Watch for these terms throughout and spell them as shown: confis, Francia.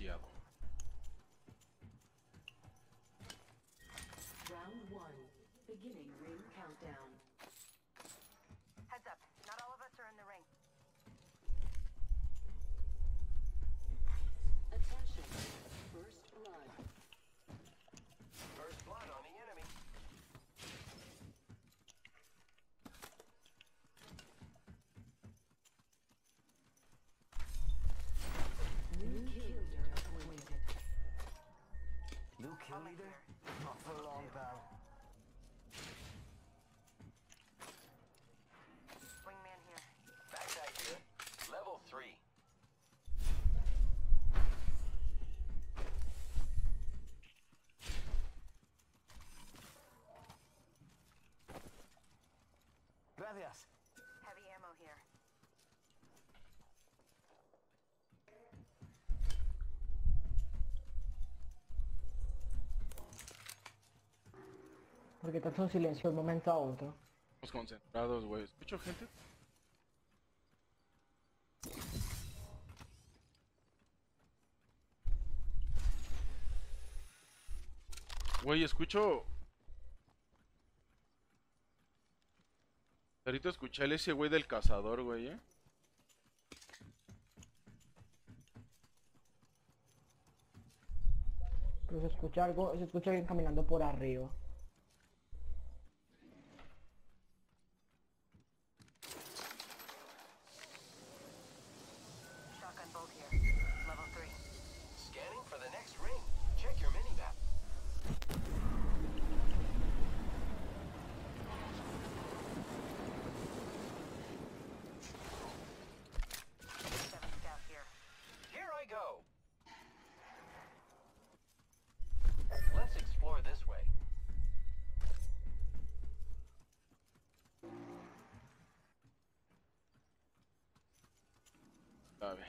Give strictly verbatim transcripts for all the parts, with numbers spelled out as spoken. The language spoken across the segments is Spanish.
demasiado. Round one, beginning ring countdown. Heads up, not all of us are in the ring. Attention, first blood. First blood on the enemy. New kill leader? Not for a long battle. Wingman here. Backside here. Level three. Gracias. Heavy ammo here. Porque tanto silencio de un momento a otro. Estamos concentrados, güey. ¿Escucho gente? Güey, escucho... Ahorita escuché a ese güey del cazador, güey, eh. Pero se escucha algo, se escucha alguien caminando por arriba. A ver.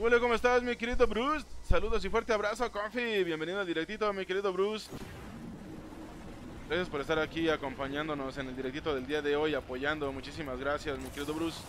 Hola, ¿cómo estás, mi querido Bruce? Saludos y fuerte abrazo, Confi. Bienvenido al directito, mi querido Bruce. Gracias por estar aquí acompañándonos en el directito del día de hoy, apoyando. Muchísimas gracias, mi querido Bruce.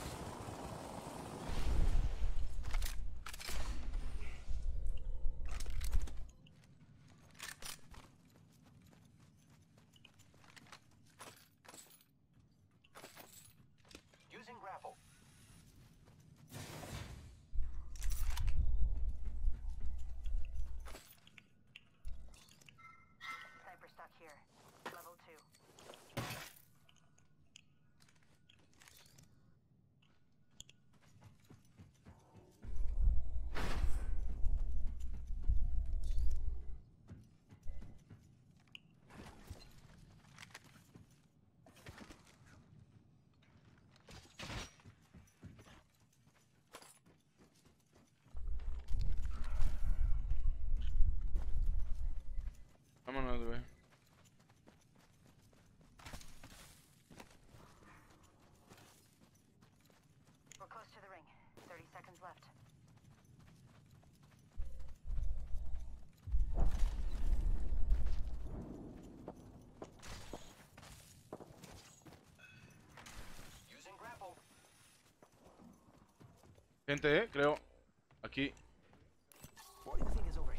Vámonos, güey. We're close to the ring. thirty seconds left. Using grapple. Gente, eh, creo aquí.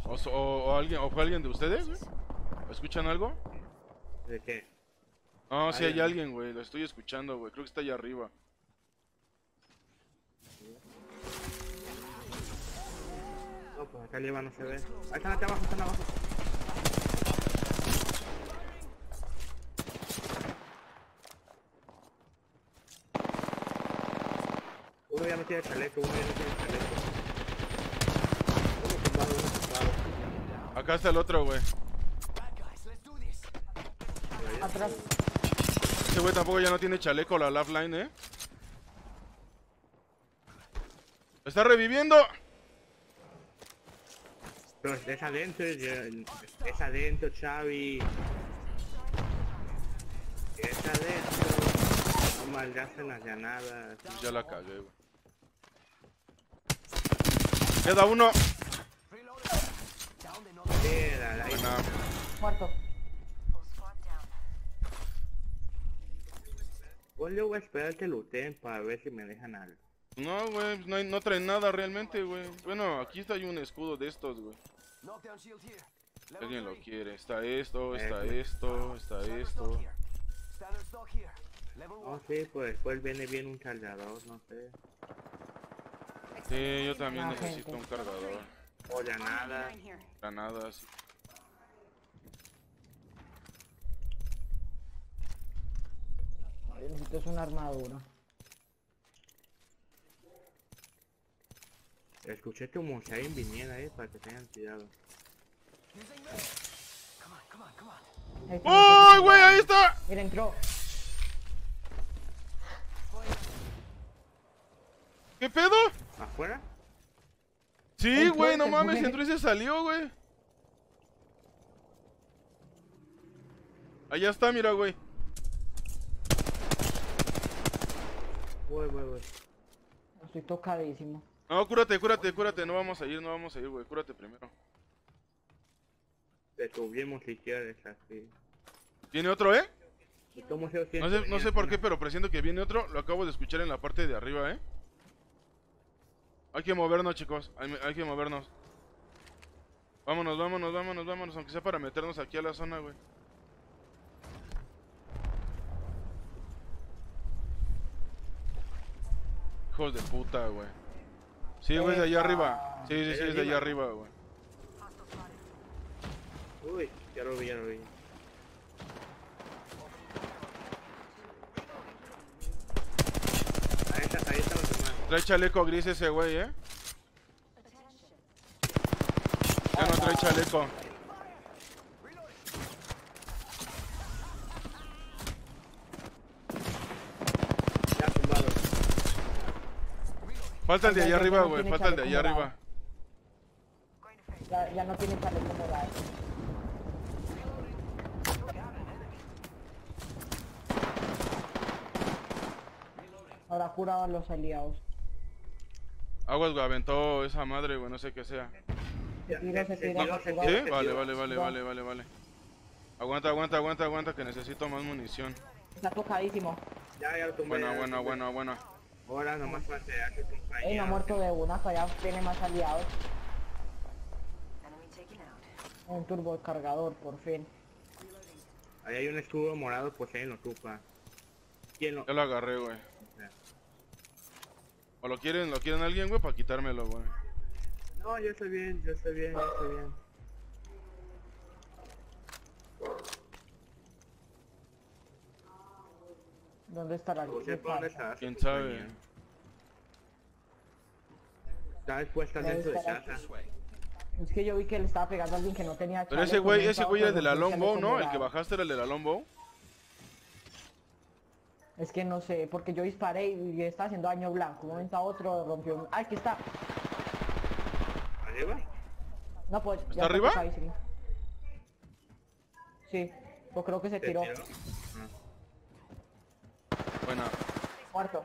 O, so, o, o alguien, o fue alguien de ustedes, güey. ¿Escuchan algo? ¿De qué? No, si sí, hay alguien, güey. Lo estoy escuchando, güey. Creo que está allá arriba. No, pues acá arriba no se ve. Ahí están acá abajo, están abajo. Uno ya no tiene chaleco, uno ya no tiene chaleco. Uno tumbado, uno tumbado. Acá está el otro, güey. Atrás. Este güey tampoco ya no tiene chaleco la laugh line, eh. ¡Lo está reviviendo! Pero es adentro, es adentro, Xavi. Es adentro. No malgastan las llanadas. Ya la cagué, güey. Queda uno. Queda, ahí. Muerto. Pues yo voy a esperar que looten para ver si me dejan algo. No, güey, no, no trae nada realmente, güey. Bueno, aquí está hay un escudo de estos, güey. Alguien lo quiere. Está esto, está esto, está esto. Oh, sí, pues después viene bien un cargador, no sé. Sí, yo también necesito un cargador. O granada. Granadas, sí. Yo necesito una armadura. Escuché que un Musain viniera ahí para que tengan cuidado. ¡Oh, güey! ¡Ahí está! Mira, entró. ¿Qué pedo? ¿Afuera? Sí, güey, no mames, entró y se salió, güey. Allá está, mira, güey. Voy, voy, voy. Estoy tocadísimo. No, cúrate, cúrate, cúrate, no vamos a ir, no vamos a ir, güey, cúrate primero. Te subimos si quieres, así. ¿Tiene otro, eh? ¿Cómo se no sé, no sé por qué, pero presiento que viene otro, lo acabo de escuchar en la parte de arriba, eh. Hay que movernos, chicos, hay, hay que movernos. Vámonos, vámonos, vámonos, vámonos, aunque sea para meternos aquí a la zona, güey. Hijos de puta, güey. Sí, güey, de allá arriba. Sí, sí, sí, es de allá arriba, güey. Uy, ya lo vi, ya lo vi. Ahí está, ahí está los demás. Trae chaleco gris ese güey, eh. Ya no trae chaleco. Falta el de allá arriba, güey, falta el de allá arriba. Ya, ya no tiene chaleco morado. Ahora jurado a los aliados. Aguas, güey, aventó esa madre, güey, no sé qué sea. Se tira, se tira. ¿Sí? Vale, vale, vale, vale, vale, vale. Aguanta, aguanta, aguanta, aguanta, que necesito más munición. Está tocadísimo. Ya, ya lo tomé. Bueno, bueno, bueno, bueno. Ahora nomás va a ser que compañía. Ey, no ha muerto de una, allá tiene más aliados. Un turbo cargador, por fin. Ahí hay un escudo morado, pues ahí lo ocupa. ¿Quién lo... Yo lo agarré, güey. Okay. O lo quieren, lo quieren alguien, güey, para quitármelo, güey. No, yo estoy bien, yo estoy bien, yo estoy bien. ¿Dónde está la casa? ¿Quién sabe? Está expuesta dentro de casa. Es que yo vi que le estaba pegando a alguien que no tenía... Pero ese güey, ese güey es de la longbow, ¿no? El que bajaste era el de la longbow. Es que no sé, porque yo disparé y estaba haciendo daño blanco. Un momento a otro rompió... ¡Ah, aquí está! ¿Arriba? No, pues... ¿Está arriba? Sí, pues creo que se tiró. Buena. Muerto. A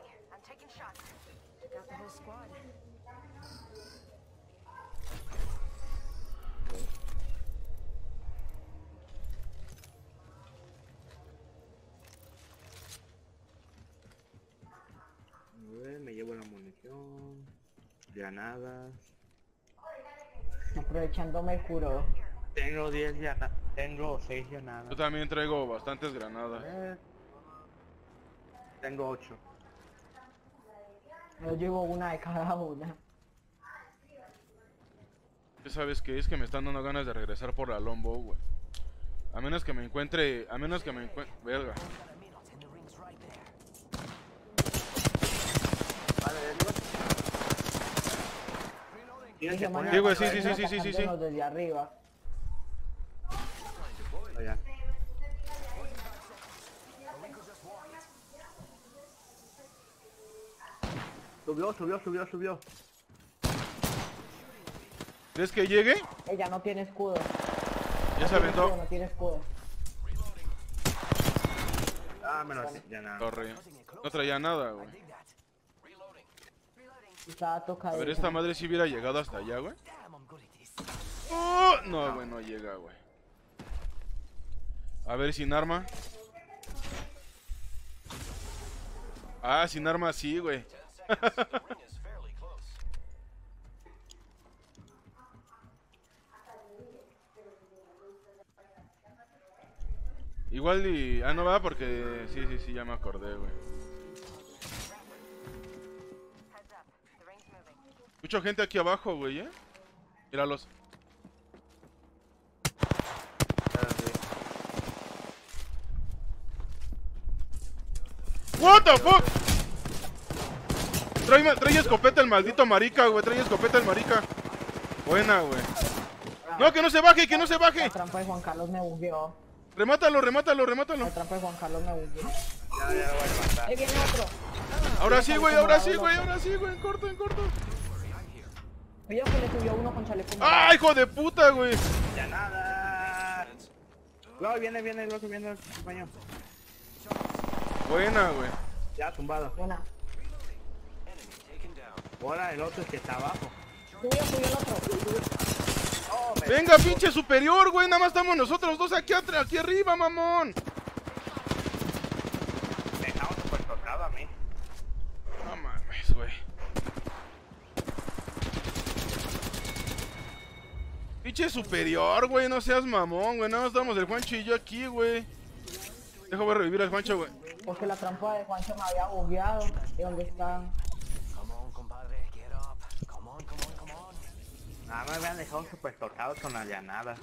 ver, me llevo la munición. Granadas. Aprovechándome el juro. Tengo diez granadas. Tengo seis granadas. Yo también traigo bastantes granadas. Eh. Tengo ocho. Yo llevo una de cada una. ¿Sabes qué? Es que me están dando ganas de regresar por la longbow, güey. A menos que me encuentre... A menos que me encuentre... Verga. Sí, güey, sí, sí, sí, sí, sí, sí, sí. Desde arriba. Allá. Subió, subió, subió, subió. ¿Crees que llegue? Ella no tiene escudo. Ya no se aventó. Escudo, no tiene escudo. Ah, menos ya nada. Torre. No traía nada, güey. Estaba tocado. A ver, esta madre si sí hubiera llegado hasta allá, güey. Oh, no, güey, no llega, güey. A ver, sin arma. Ah, sin arma sí, güey. Igual y... Ah, no va porque... Sí, sí, sí, ya me acordé, güey. Mucha gente aquí abajo, güey, ¿eh? Míralos. What the fuck? Trae, trae escopeta el maldito marica, güey. Trae escopeta el marica. Buena, güey. No, que no se baje, que no se baje. La trampa de Juan Carlos me bugueó. Remátalo, remátalo, remátalo. La trampa de Juan Carlos me bugueó. Ya, ya, voy a matar. Ahí viene otro. Ahora sí, güey, ahora sí, güey, ahora sí, güey. En corto, en corto. Oye, que le subió uno con chaleco. ¡Ah, hijo de puta, güey! Ya nada. No, viene, viene, lo que viene el compañero. Buena, güey. Ya, tumbado. Buena. Buena, el otro es que está abajo. Subió, subió el otro. Oh, venga, dejó. Pinche superior, güey. Nada más estamos nosotros dos aquí atrás, aquí arriba, mamón. Me estamos super tocado a mí. No mames, güey. Pinche superior, güey. No seas mamón, güey. Nada más estamos el Juancho y yo aquí, güey. Dejo voy a revivir al Juancho, güey. Porque la trampa de Juancho me había bugueado. ¿De dónde están? Come on, compadre, get up. Come on, come on, come on. Nada, me habían dejado super tocados con la llanada.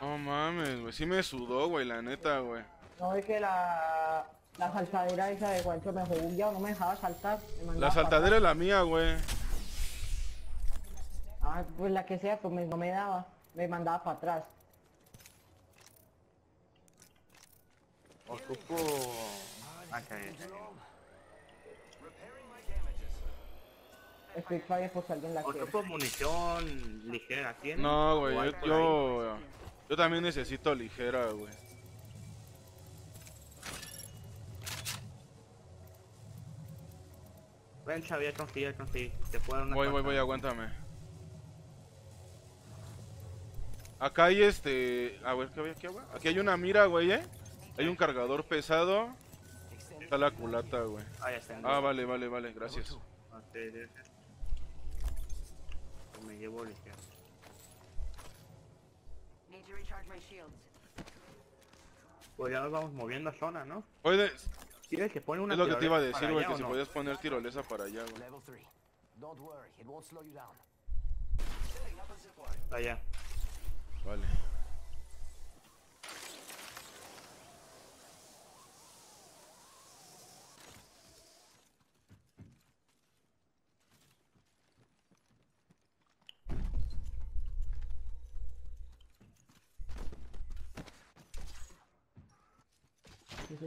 No mames, güey. Sí me sudó, güey, la neta, güey. No, es que la... La saltadera esa de Juancho me bugueado. No me dejaba saltar. Me la saltadera es la mía, güey. Ah, pues la que sea, pues me, no me daba. Me mandaba para atrás. Ocupo... Okay. Ocupo munición ligera, ¿tienes? No, güey, yo, yo, yo también necesito ligera, güey. Ven, Xavier, confía, confía. Te puedo dar una. Voy, voy, voy, aguántame. Acá hay este... A ver, ¿qué había aquí, güey? Aquí hay una mira, güey, ¿eh? Hay un cargador pesado. Está la culata, güey. Ah, ya está. Ah, vale, vale, vale, gracias. Me llevo ligero. Pues ya nos vamos moviendo a zona, ¿no? Oye, ¿quieres que pone una? Es lo que te iba a decir, güey, que si podías poner tirolesa para allá, güey. Allá. Vale.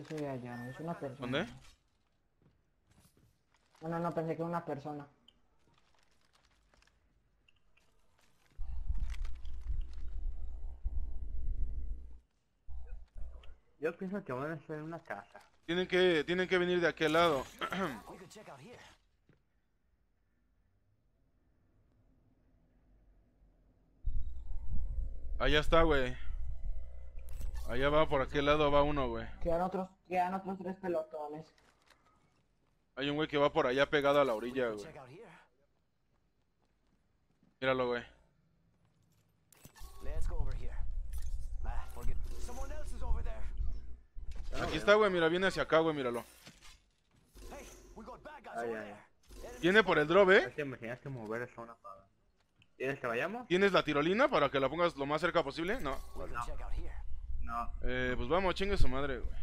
De allá, es una persona. ¿Dónde? Bueno, no, pensé que era una persona. Yo pienso que van a ser una casa. Tienen que, tienen que venir de aquel lado. Allá está, güey. Allá va, por aquel lado va uno, güey. Quedan otros, quedan otros tres pelotones. Hay un güey que va por allá pegado a la orilla, güey. Míralo, güey. Aquí está, güey, mira, viene hacia acá, güey, míralo. Ay, ay, ay. Viene por el drop, eh. Tienes que mover esa zona para... ¿Tienes que vayamos? ¿Tienes la tirolina para que la pongas lo más cerca posible? No. Vale. No. No. Eh, pues vamos, chingue su madre, güey.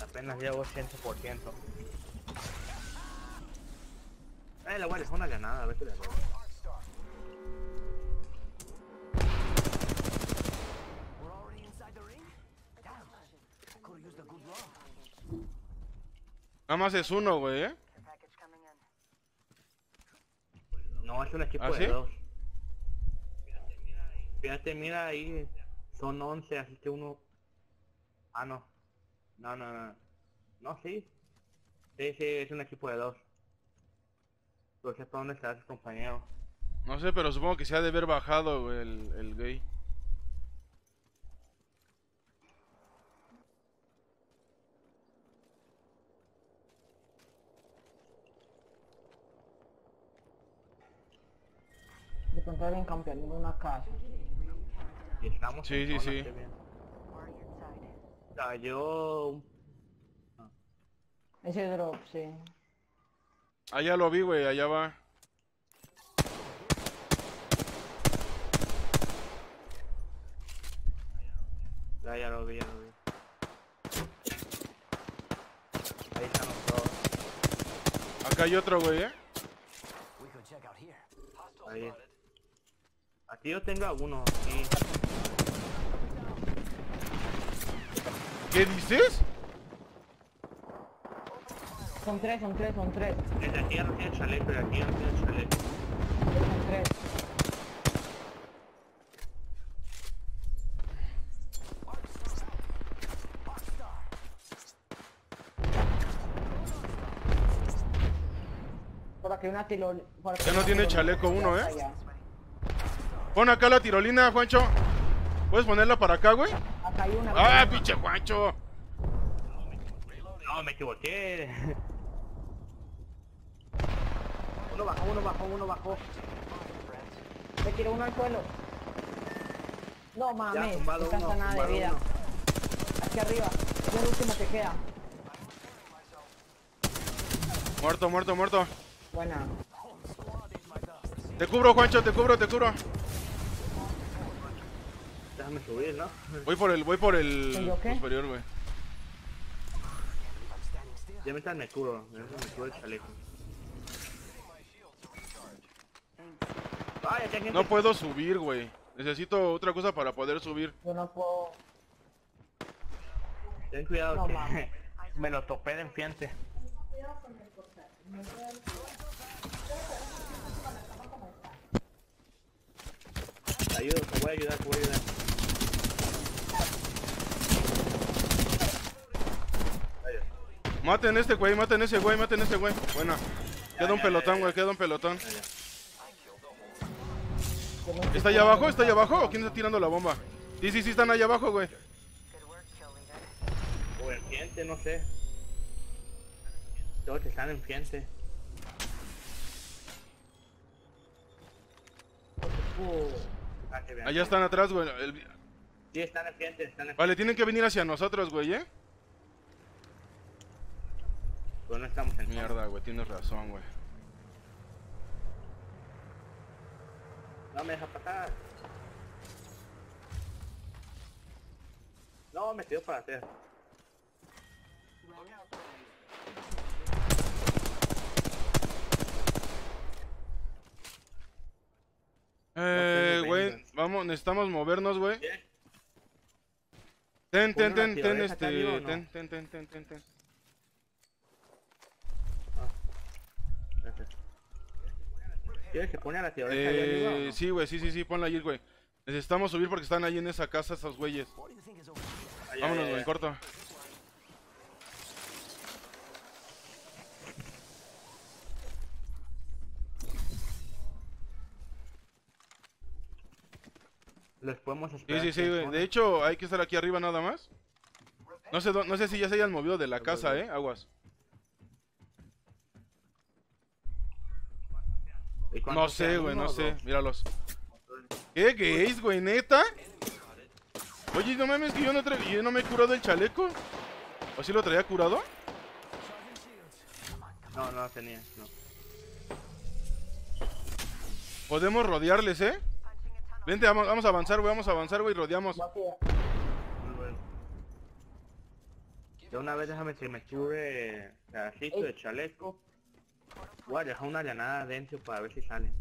Apenas llevo cien por ciento. Eh, la guardia es una ganada, a ver qué le robo. Nada más es uno, güey, eh. No, es un equipo ¿Ah, de sí? dos. Fíjate, mira ahí. Son once, así que uno... Ah, no. No, no, no. No, sí. Sí, sí, es un equipo de dos. No sé para dónde está su compañero. No sé, pero supongo que se ha de haber bajado el, el gay. De pronto deben cambiar ninguna casa. Estamos sí, sí, sí. Cayó... Ah. Ese drop, sí. Allá lo vi, güey, allá va. Ya, ya lo vi, ya lo vi. Ahí están los dos. Acá hay otro, güey, eh. Ahí. Aquí yo tengo uno, aquí. ¿Qué dices? Son tres, son tres, son tres. Desde aquí ya no tiene chaleco, de aquí ya no tiene chaleco. Son tres. Por aquí una tirolina. Ya no tiene chaleco uno, eh. Pon acá la tirolina, Juancho. ¿Puedes ponerla para acá, güey? Acá hay una. ¡Ah, pinche Juancho! No, me equivoqué. Uno bajó, uno bajó, uno bajó. Me tiró uno al suelo. No mames, no pasa nada de vida. Aquí arriba, es el último que queda. Muerto, muerto, muerto. Buena. Te cubro, Juancho, te cubro, te cubro. Déjame subir, ¿no? Voy por el, voy por el superior, güey. Ya me están me curo, me curo el chaleco. Ay, aquí hay gente. No puedo subir, güey. Necesito otra cosa para poder subir. Yo no puedo. Ten cuidado, no, que me lo topé de enfrente. Te ayudo, te voy a ayudar, te voy a ayudar. Maten este güey, maten ese güey, maten ese güey. Buena. Queda ya, un ya, pelotón, güey, queda un pelotón. Ya, ya. ¿Está allá abajo? ¿Está allá abajo? ¿O quién está tirando la bomba? Sí, sí, sí, están allá abajo, güey. O el frente, no sé. Todos están en frente. Allá están atrás, güey. El... Sí, están en frente, están en frente. Vale, tienen que venir hacia nosotros, güey, ¿eh? No estamos en mierda, güey, tienes razón, güey. No me deja pasar. No, me quedo para hacer. Eh, güey, vamos, necesitamos movernos, güey. Ten, ten, ten, ten, este, ten, ten, ten, ten, ten, ten. ¿Quieres que pone a la tía? Eh, no? Sí, güey, sí, sí, sí, ponla allí, güey. Necesitamos subir porque están ahí en esa casa esos güeyes. Ay, vámonos, güey, corto. Les podemos esperar. Sí, sí, sí, güey. De hecho, hay que estar aquí arriba nada más. No sé, no sé si ya se hayan movido de la casa, eh, aguas. No sé, güey, no sé, míralos. ¿Qué gays, güey, neta? Oye, no mames, que yo no, yo no me he curado el chaleco. ¿O si lo traía curado? No, no lo tenía, no. Podemos rodearles, ¿eh? Vente, vamos, vamos a avanzar, güey, vamos a avanzar, güey, rodeamos. De una vez déjame que me cure pedacito de chaleco. Voy a dejar una llanada adentro para ver si salen.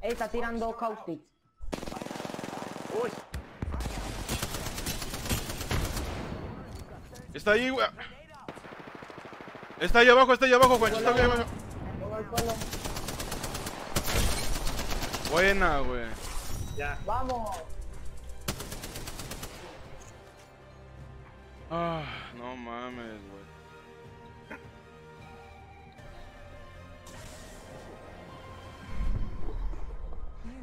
Él está tirando caustic. Uy. Está ahí, güey. Está ahí abajo, está ahí abajo, Juancho. Está ahí abajo. Buena, güey. Ya. Vamos. Ah, no mames, güey.